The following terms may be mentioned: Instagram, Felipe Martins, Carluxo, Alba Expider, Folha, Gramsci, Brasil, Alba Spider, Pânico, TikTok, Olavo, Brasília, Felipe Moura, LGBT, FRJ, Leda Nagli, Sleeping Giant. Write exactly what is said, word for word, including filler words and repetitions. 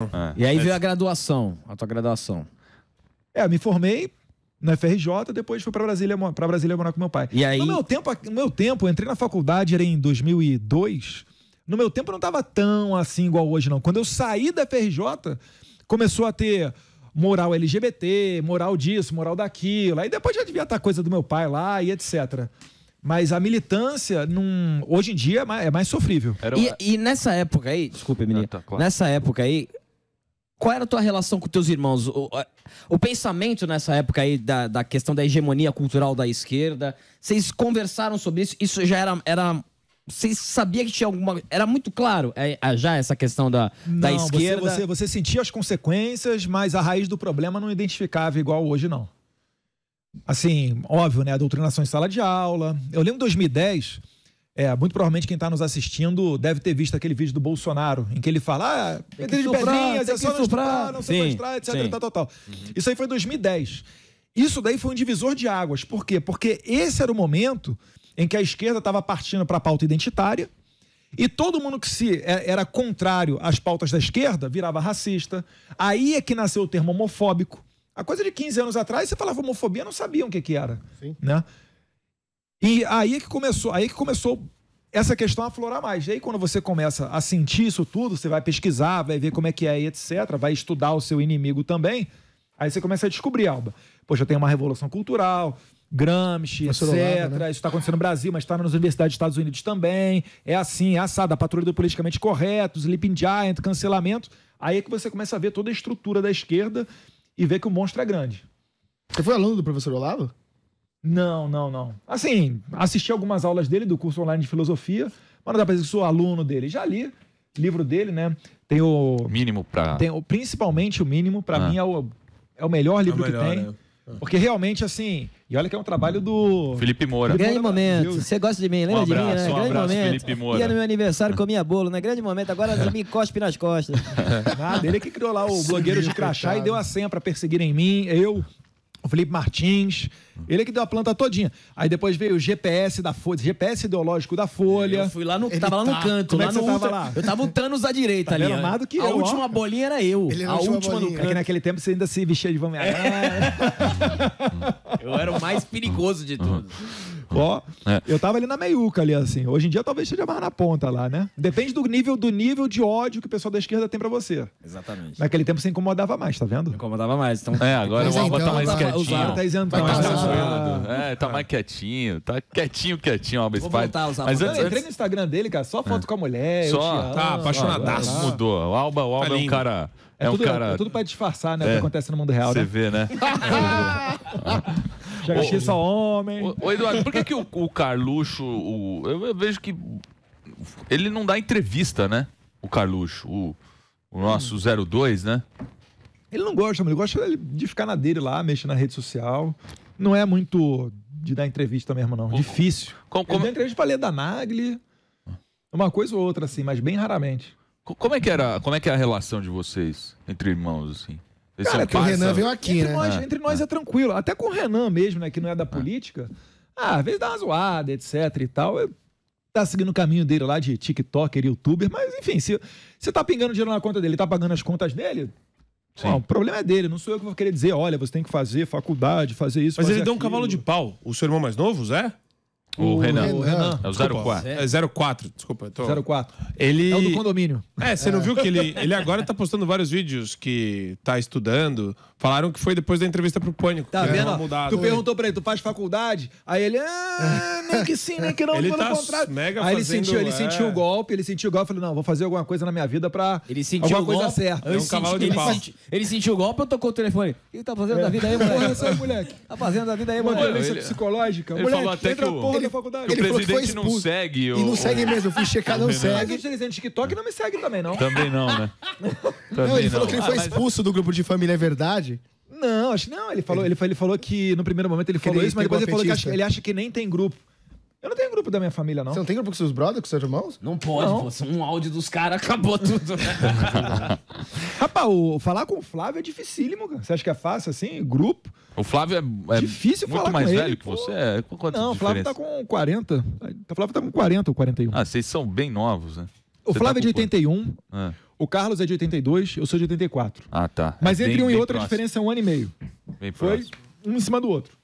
É. E aí veio a graduação, a tua graduação. É, me formei na F R J, depois fui pra Brasília, pra Brasília morar com meu pai. E aí... No meu tempo, no meu tempo eu entrei na faculdade, era em dois mil e dois. No meu tempo não tava tão assim igual hoje, não. Quando eu saí da F R J, começou a ter moral L G B T, moral disso, moral daquilo. Aí depois já devia estar coisa do meu pai lá e etcétera. Mas a militância, num... hoje em dia, é mais, é mais sofrível. Uma... E, e nessa época aí... Desculpa, menino. Tá, claro. Nessa época aí... Qual era a tua relação com teus irmãos? O, o pensamento nessa época aí da, da questão da hegemonia cultural da esquerda, vocês conversaram sobre isso? Isso já era... era vocês sabiam que tinha alguma... Era muito claro é, já essa questão da, não, da esquerda? Você, você, você sentia as consequências, mas a raiz do problema não identificava igual hoje, não. Assim, óbvio, né? A doutrinação em sala de aula. Eu lembro em dois mil e dez... É, muito provavelmente quem está nos assistindo deve ter visto aquele vídeo do Bolsonaro, em que ele fala, ah, tem que de soprar, pedrinhas, tem é só que não estuprar, não se mostrar, etcétera. Tal, tal, tal. Uhum. Isso aí foi em dois mil e dez. Isso daí foi um divisor de águas. Por quê? Porque esse era o momento em que a esquerda estava partindo para a pauta identitária e todo mundo que se era contrário às pautas da esquerda virava racista. Aí é que nasceu o termo homofóbico. A coisa de quinze anos atrás, você falava homofobia, não sabiam o que, que era. Sim. Né? E aí que começou, aí que começou essa questão a aflorar mais. E aí quando você começa a sentir isso tudo, você vai pesquisar, vai ver como é que é, etcétera. Vai estudar o seu inimigo também. Aí você começa a descobrir, Alba. Poxa, tem uma revolução cultural, Gramsci, etcétera. Né? Isso está acontecendo no Brasil, mas está nas universidades dos Estados Unidos também. É assim, é assado, a patrulha do politicamente correto, Sleeping Giant, cancelamento. Aí é que você começa a ver toda a estrutura da esquerda e ver que o monstro é grande. Você foi aluno do professor Olavo? Não, não, não. Assim, assisti algumas aulas dele do curso online de filosofia, mas não dá pra dizer que sou aluno dele. Já li livro dele, né? Tem o... Mínimo pra... Tem o, principalmente o mínimo, pra ah. mim é o, é o melhor livro é o melhor, que tem. Né? Porque realmente, assim... E olha que é um trabalho do... Felipe Moura. Grande momento. Você gosta de mim, lembra um abraço, de mim, né? Um grande abraço, momento. Felipe Moura. Ia no meu aniversário, comia bolo, né? Grande momento. Agora me cospe nas costas. Nada, ele que criou lá o blogueiro de crachá e deu a senha pra perseguirem mim. Eu... O Felipe Martins, ele é que deu a planta todinha. Aí depois veio o G P S da Folha, G P S ideológico da Folha. Eu fui lá no, ele tava tá. lá no canto, Como lá é no tava lá? Eu tava lutando os à direita tá ali. Ó. Que a eu, última ó. bolinha era eu, ele a última bolinha. do canto. É que naquele tempo você ainda se vestia de Vamiará. É. Eu era o mais perigoso de tudo. Ó, é. eu tava ali na meiuca ali, assim. Hoje em dia talvez esteja mais na ponta lá, né? Depende do nível, do nível de ódio que o pessoal da esquerda tem pra você. Exatamente. Naquele tempo você incomodava mais, tá vendo? Me incomodava mais. Então... É, agora o Alba tá mais quietinho. Tá isentão. Tá mais tranquilo. É, tá mais quietinho. Tá quietinho, quietinho, Alba Spider. Mas eu entrei no Instagram dele, cara, só foto é. com a mulher. Só, tá apaixonadaço. Ah, mudou. O Alba, o Alba tá é um cara... É, é, tudo, um cara... é tudo pra disfarçar, né? É. O que acontece no mundo real, né? Você vê, né? Já achei só homem. Ô, ô Eduardo, por que, que o, o Carluxo... O, eu, eu vejo que... Ele não dá entrevista, né? O Carluxo. O, o nosso hum. zero dois, né? Ele não gosta, mas ele gosta de ficar na dele lá, mexer na rede social. Não é muito de dar entrevista mesmo, não. O, Difícil. Como, como... Ele dá entrevista pra Leda Nagli. Uma coisa ou outra, assim, mas bem raramente. Como é que era, como é que é a relação de vocês entre irmãos, assim? Vocês Cara, que o Renan veio aqui, entre né? Nós, ah, entre nós ah. é tranquilo. Até com o Renan mesmo, né? Que não é da política. Ah, às vezes dá uma zoada, etcétera e tal. Eu, tá seguindo o caminho dele lá de TikToker, YouTuber. Mas, enfim, se você tá pingando dinheiro na conta dele, tá pagando as contas dele... Sim. Não, o problema é dele, não sou eu que vou querer dizer, olha, você tem que fazer faculdade, fazer isso, Mas fazer ele deu um cavalo de pau. O seu irmão mais novo, Zé? O, o Renan. Renan. O Renan. É o zero quatro. É zero quatro, desculpa. Tô... zero quatro. Ele... É o do condomínio. É, você é. não viu que ele, ele agora tá postando vários vídeos que tá estudando. Falaram que foi depois da entrevista pro Pânico. Tá vendo? É tu perguntou pra ele, tu faz faculdade? Aí ele, ah, nem que sim, nem que não. Ele tá mega Aí ele fazendo, sentiu, ele é. sentiu o golpe, ele sentiu o golpe. Falei, não, vou fazer alguma coisa na minha vida pra... Ele sentiu alguma o golpe. coisa certa. Um senti, de ele, senti, ele sentiu o golpe, eu tocou o telefone. O que tá fazendo é. da vida aí, moleque? Tá fazendo da vida aí, moleque? Uma violência psicológica. Ele falou até que o... Faculdade. Ele, ele o presidente não segue. E não o... segue mesmo, eu fui checar, não segue. O presidente do TikTok não me segue também, não. Também não, né? Também não, ele não. falou que ele foi expulso do grupo de família, é verdade? Não, acho que não. Ele falou, ele, ele falou que no primeiro momento ele falou ele isso, mas depois ele falou petista. que ele acha que nem tem grupo. Eu não tenho grupo da minha família, não. Você não tem grupo com seus brothers, com seus irmãos? Não pode, não. Pô, um áudio dos caras acabou tudo. Rapaz, o, falar com o Flávio é dificílimo, cara. Você acha que é fácil, assim, grupo? O Flávio é, é difícil muito falar mais com velho ele, que pô. você. É, quanto não, o Flávio tá com quarenta. O Flávio tá com quarenta ou quarenta e um. Ah, vocês são bem novos, né? O Flávio tá é de oitenta e um. É. O Carlos é de oitenta e dois, eu sou de oitenta e quatro. Ah, tá. Mas é entre bem, um e outro, a diferença é um ano e meio. Bem foi próximo. Um em cima do outro.